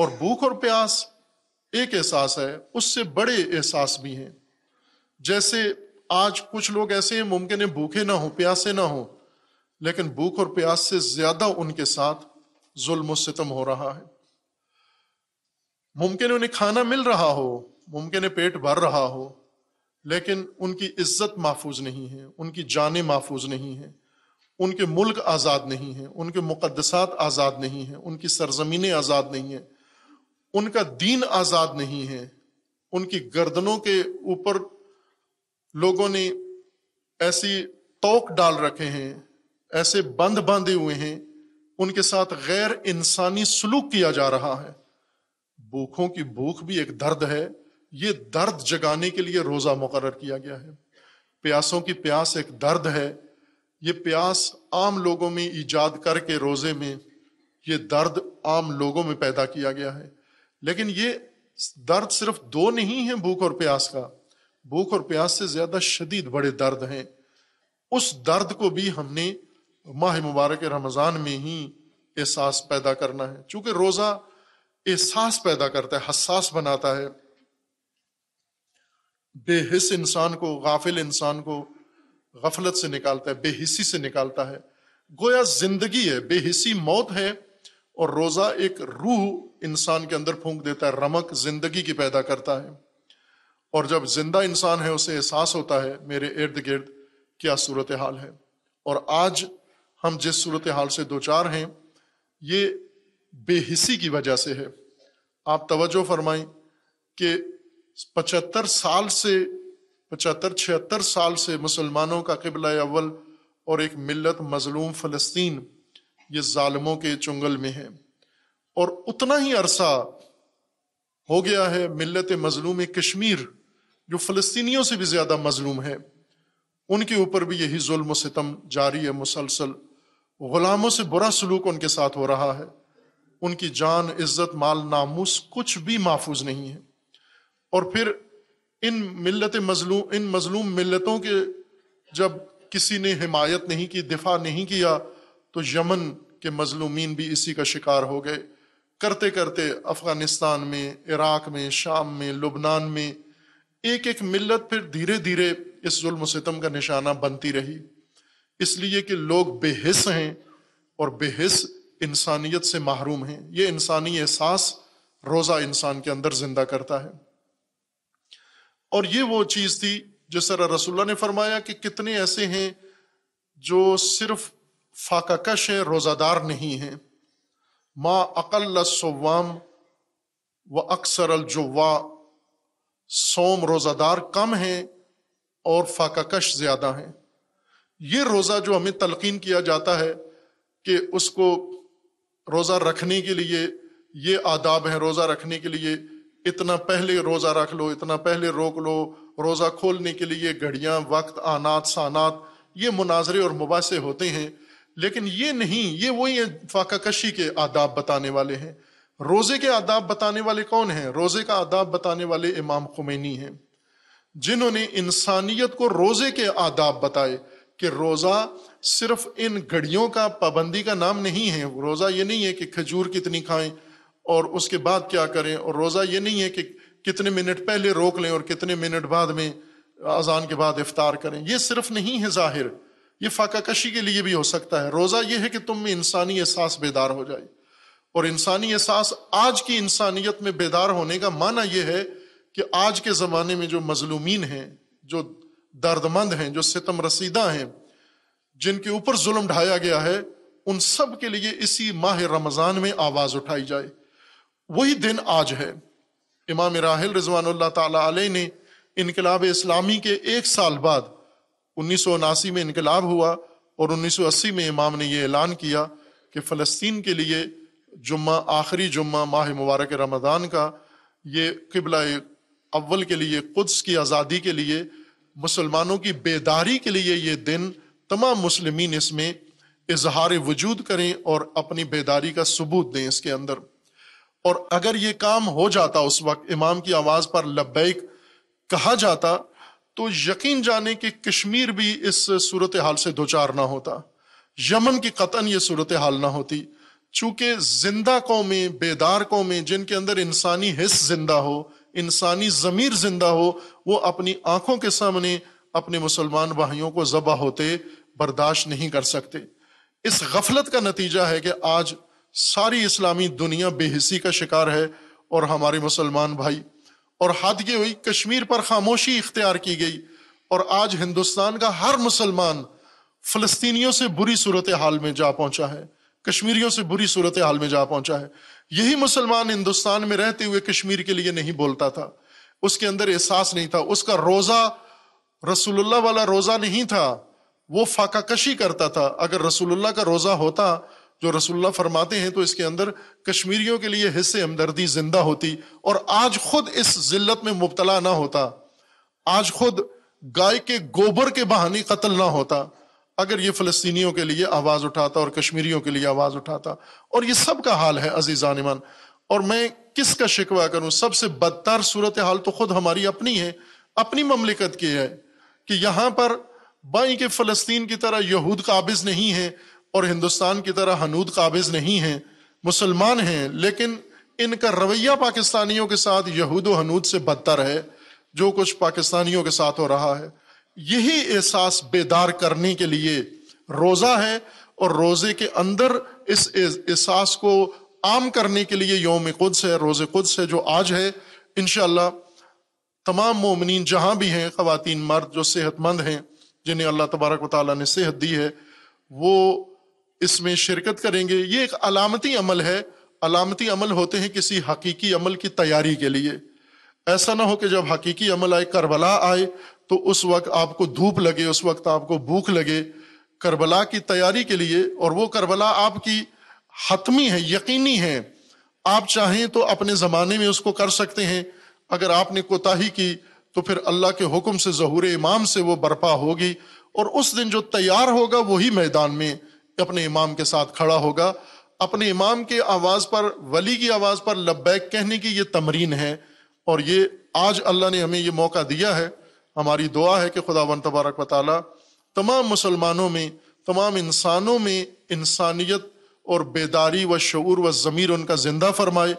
और भूख और प्यास एक एहसास है, उससे बड़े एहसास भी हैं। जैसे आज कुछ लोग ऐसे हैं, मुमकिन है भूखे ना हो, प्यासे ना हो, लेकिन भूख और प्यास से ज्यादा उनके साथ जुल्म और सितम हो रहा है। मुमकिन है उन्हें खाना मिल रहा हो, मुमकिन है पेट भर रहा हो, लेकिन उनकी इज्जत महफूज नहीं है, उनकी जानें महफूज नहीं हैं, उनके मुल्क आज़ाद नहीं हैं, उनके मुकद्दसात आज़ाद नहीं हैं, उनकी सरजमीनें आज़ाद नहीं हैं, उनका दीन आज़ाद नहीं है। उनकी गर्दनों के ऊपर लोगों ने ऐसी तोक डाल रखे हैं, ऐसे बंध बांधे हुए हैं, उनके साथ गैर इंसानी सलूक किया जा रहा है। भूखों की भूख भी एक दर्द है, ये दर्द जगाने के लिए रोज़ा मुकर्रर किया गया है। प्यासों की प्यास एक दर्द है, ये प्यास आम लोगों में ईजाद करके रोज़े में ये दर्द आम लोगों में पैदा किया गया है। लेकिन ये दर्द सिर्फ दो नहीं है भूख और प्यास का, भूख और प्यास से ज़्यादा शदीद बड़े दर्द हैं। उस दर्द को भी हमने माह मुबारक रमज़ान में ही एहसास पैदा करना है, चूँकि रोज़ा एहसास पैदा करता है, हसास बनाता है। बेहिस इंसान को, गाफिल इंसान को गफलत से निकालता है, बेहिसी से निकालता है। गोया जिंदगी है, बेहिसी मौत है, और रोज़ा एक रूह इंसान के अंदर फूंक देता है, रमक जिंदगी की पैदा करता है। और जब जिंदा इंसान है उसे एहसास होता है मेरे इर्द गिर्द क्या सूरत हाल है। और आज हम जिस सूरत हाल से दो चार हैं ये बेहिसी की वजह से है। आप तवज्जो फरमाएं कि 75-76 साल से मुसलमानों का क़िबला अव्वल और एक मिलत मज़लूम फ़लस्तीन ये ज़ालिमों के चुंगल में है, और उतना ही अरसा हो गया है मिलत मज़लूम कश्मीर जो फ़लस्तीनियों से भी ज़्यादा मज़लूम है, उनके ऊपर भी यही जुल्म सितम जारी है मुसलसल। ग़ुलामों से बुरा सलूक उनके साथ हो रहा है, उनकी जान, इज़्ज़त, माल, नामूस कुछ भी महफूज नहीं है। और फिर इन मज़लूम मिल्लतों के जब किसी ने हिमायत नहीं की, दिफा नहीं किया, तो यमन के मज़लूमीन भी इसी का शिकार हो गए। करते करते अफ़गानिस्तान में, इराक़ में, शाम में, लुबनान में एक एक मिल्लत फिर धीरे धीरे इस जुल्म सितम का निशाना बनती रही, इसलिए कि लोग बेहिस हैं और बेहिस इंसानियत से महरूम हैं। ये इंसानी एहसास रोज़ा इंसान के अंदर ज़िंदा करता है। और ये वो चीज़ थी जिस तरह रसूलुल्लाह ने फरमाया कि कितने ऐसे हैं जो सिर्फ फाकाकश हैं, रोज़ादार नहीं हैं। मा अक़ल सौवाम व अक्सर अलजुवा, सोम रोज़ादार कम हैं और फाकाकश ज़्यादा हैं। ये रोज़ा जो हमें तलकीन किया जाता है कि उसको रोज़ा रखने के लिए ये आदाब हैं, रोज़ा रखने के लिए इतना पहले रोज़ा रख लो, इतना पहले रोक लो, रोज़ा खोलने के लिए घड़ियाँ, वक्त, आनात सानात, ये मुनाजरे और मुबासे होते हैं। लेकिन ये नहीं, ये वही फाकाकशी के आदाब बताने वाले हैं। रोज़े के आदाब बताने वाले कौन हैं? रोज़े का आदाब बताने वाले इमाम खुमैनी हैं, जिन्होंने इंसानियत को रोज़े के आदाब बताए कि रोज़ा सिर्फ इन घड़ियों का पाबंदी का नाम नहीं है। रोज़ा ये नहीं है कि खजूर कितनी खाएँ और उसके बाद क्या करें, और रोज़ा ये नहीं है कि कितने मिनट पहले रोक लें और कितने मिनट बाद में अजान के बाद इफ्तार करें। ये सिर्फ नहीं है ज़ाहिर, ये फाकाकशी के लिए भी हो सकता है। रोज़ा ये है कि तुम में इंसानी एहसास बेदार हो जाए, और इंसानी एहसास आज की इंसानियत में बेदार होने का माना ये है कि आज के ज़माने में जो मजलूमीन हैं, जो दर्दमंद हैं, जो सितम रसीदा हैं, जिनके ऊपर जुल्म ढाया गया है, उन सब के लिए इसी माह रमज़ान में आवाज़ उठाई जाए। वही दिन आज है। इमाम राहिल रिज़वानुल्लाह ताला अलैह ने इनकलाब इस्लामी के एक साल बाद 1979 में इनकलाब हुआ और 1980 में इमाम ने यह ऐलान किया कि फ़लस्तीन के लिए जुम्मा, आखिरी जुम्मा माह मुबारक रमज़ान का, ये क़िबला अव्वल के लिए, क़ुद्स की आज़ादी के लिए, मुसलमानों की बेदारी के लिए ये दिन, तमाम मुसलमीन इसमें इजहार वजूद करें और अपनी बेदारी का सबूत दें इसके अंदर। और अगर ये काम हो जाता, उस वक्त इमाम की आवाज़ पर लब्बैक कहा जाता, तो यकीन जाने कि कश्मीर भी इस सूरत हाल से दो चार ना होता, यमन की कतन ये सूरत हाल ना होती, चूंकि जिंदा कौमें, बेदार कौमें जिनके अंदर इंसानी हिस्स जिंदा हो, इंसानी ज़मीर जिंदा हो, वो अपनी आंखों के सामने अपने मुसलमान भाइयों को ज़बा होते बर्दाश्त नहीं कर सकते। इस गफलत का नतीजा है कि आज सारी इस्लामी दुनिया बेहिसी का शिकार है और हमारे मुसलमान भाई, और हद ये हुई कश्मीर पर खामोशी इख्तियार की गई और आज हिंदुस्तान का हर मुसलमान फ़लस्तीनियों से बुरी सूरत हाल में जा पहुंचा है, कश्मीरियों से बुरी सूरत हाल में जा पहुंचा है। यही मुसलमान हिंदुस्तान में रहते हुए कश्मीर के लिए नहीं बोलता था, उसके अंदर एहसास नहीं था, उसका रोज़ा रसूलुल्लाह वाला रोज़ा नहीं था, वो फाकाकशी करता था। अगर रसूलुल्लाह का रोज़ा होता जो रसूलुल्लाह फरमाते हैं तो इसके अंदर कश्मीरियों के लिए हिस्से हमदर्दी जिंदा होती और आज खुद इस जिल्लत में मुब्तला ना होता, आज खुद गाय के गोबर के बहाने कत्ल ना होता अगर ये फ़लस्तीनियों के लिए आवाज़ उठाता और कश्मीरियों के लिए आवाज़ उठाता। और ये सब का हाल है अजीज़ान ईमान, और मैं किसका शिकवा करूँ? सबसे बदतर सूरत हाल तो खुद हमारी अपनी है, अपनी ममलिकत की है कि यहाँ पर बाई के फ़लस्तीन की तरह यहूद काबिज़ नहीं है और हिंदुस्तान की तरह हनूद काबिज़ नहीं है, मुसलमान हैं लेकिन इनका रवैया पाकिस्तानियों के साथ यहूद और हनूद से बदतर है जो कुछ पाकिस्तानियों के साथ हो रहा है। यही एहसास बेदार करने के लिए रोज़ा है और रोज़े के अंदर इस एहसास को आम करने के लिए यौम क़ुद्स है, रोज़े क़ुद्स है जो आज है। इंशाअल्लाह तमाम मोमिनीन जहाँ भी हैं, ख़वातीन मर्द जो सेहतमंद हैं, जिन्हें अल्लाह तबारक व तआला ने सेहत दी है, वो इसमें शिरकत करेंगे। ये एक अलामती अमल है, अलामती अमल होते हैं किसी हकीकी अमल की तैयारी के लिए। ऐसा ना हो कि जब हकीकी अमल आए, करबला आए, तो उस वक्त आपको धूप लगे, उस वक्त आपको भूख लगे, करबला की तैयारी के लिए। और वो करबला आपकी हतमी है, यकीनी है, आप चाहें तो अपने ज़माने में उसको कर सकते हैं, अगर आपने कोताही की तो फिर अल्लाह के हुक्म से, ज़हूर इमाम से वो बरपा होगी। और उस दिन जो तैयार होगा वही मैदान में अपने इमाम के साथ खड़ा होगा। अपने इमाम के आवाज़ पर, वली की आवाज़ पर लब्बैक कहने की ये तमरीन है और ये आज अल्लाह ने हमें ये मौका दिया है। हमारी दुआ है कि खुदावंद तबारक व तआला तमाम मुसलमानों में, तमाम इंसानों में इंसानियत और बेदारी व शऊर व ज़मीर उनका ज़िंदा फरमाए।